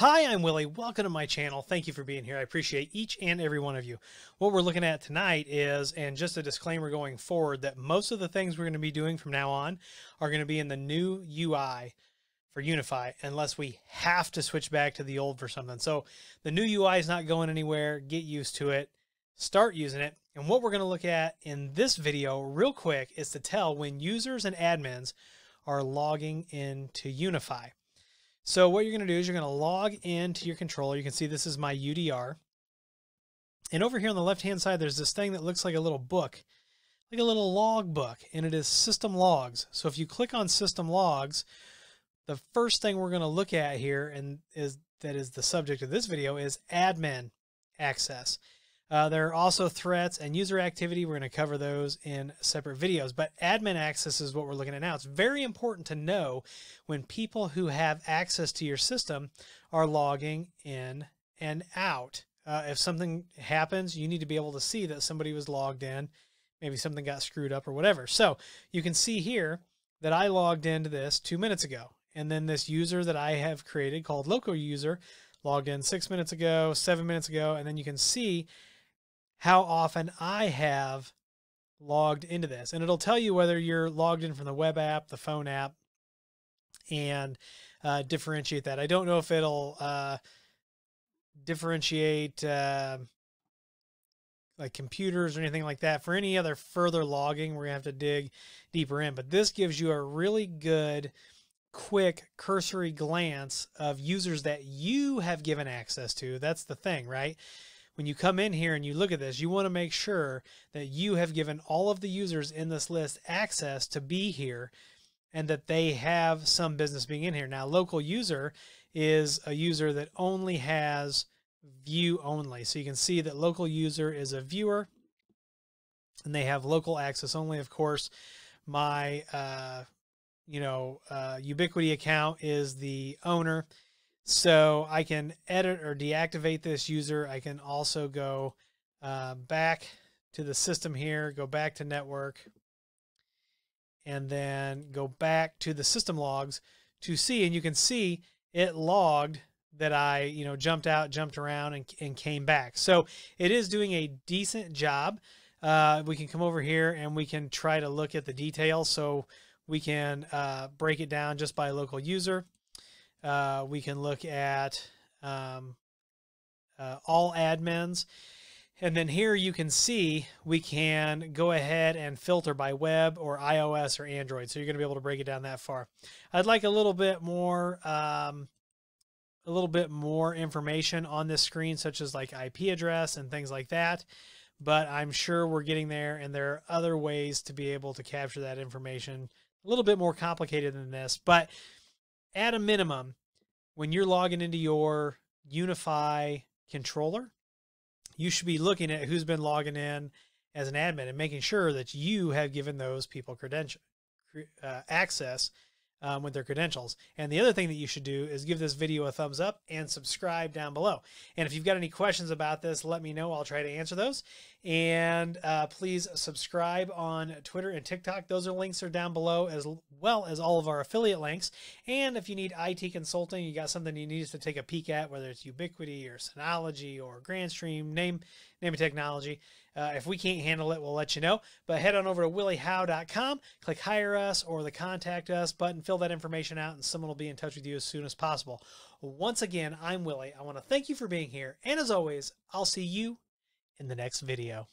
Hi, I'm Willie. Welcome to my channel. Thank you for being here. I appreciate each and every one of you. What we're looking at tonight is, and just a disclaimer going forward, that most of the things we're going to be doing from now on are going to be in the new UI for UniFi, unless we have to switch back to the old for something. So the new UI is not going anywhere. Get used to it. Start using it. And what we're going to look at in this video real quick is to tell when users and admins are logging into UniFi. So what you're going to do is you're going to log into your controller. You can see this is my UDR. And over here on the left-hand side, there's this thing that looks like a little book, like a little log book, and it is system logs. So if you click on system logs, the first thing we're going to look at here, and that is the subject of this video, is admin access. There are also threats and user activity. We're going to cover those in separate videos, but admin access is what we're looking at now. It's very important to know when people who have access to your system are logging in and out. If something happens, you need to be able to see that somebody was logged in. Maybe something got screwed up or whatever. So you can see here that I logged into this 2 minutes ago. And then this user that I have created called local user logged in 6 minutes ago, 7 minutes ago. And then you can see how often I have logged into this. And it'll tell you whether you're logged in from the web app, the phone app, and differentiate that. I don't know if it'll differentiate like computers or anything like that. For any other further logging, we're gonna have to dig deeper in, but this gives you a really good, quick cursory glance of users that you have given access to. That's the thing, right? When you come in here and you look at this, you want to make sure that you have given all of the users in this list access to be here and that they have some business being in here. Now, local user is a user that only has view only. So you can see that local user is a viewer and they have local access only. Of course, my, Ubiquiti account is the owner. So I can edit or deactivate this user. I can also go back to the system here, go back to network, and then go back to the system logs to see. And you can see it logged that I, jumped out, jumped around, and came back. So it is doing a decent job. We can come over here and we can try to look at the details. So we can break it down just by local user. We can look at all admins. And then here you can see we can go ahead and filter by web or iOS or Android. So you're going to be able to break it down that far. I'd like a little bit more information on this screen, such as like IP address and things like that. But I'm sure we're getting there, and there are other ways to be able to capture that information. A little bit more complicated than this, but at a minimum, when you're logging into your UniFi controller, you should be looking at who's been logging in as an admin and making sure that you have given those people access with their credentials. And the other thing that you should do is give this video a thumbs up and subscribe down below. And if you've got any questions about this, let me know. I'll try to answer those. And please subscribe on Twitter and TikTok. Those links are down below, as well as all of our affiliate links. And if you need IT consulting, you got something you need us to take a peek at, whether it's Ubiquiti or Synology or Grandstream, name it technology. If we can't handle it, we'll let you know. But head on over to williehowe.com, click Hire Us or the Contact Us button, fill that information out, and someone will be in touch with you as soon as possible. Once again, I'm Willie. I want to thank you for being here. And as always, I'll see you in the next video.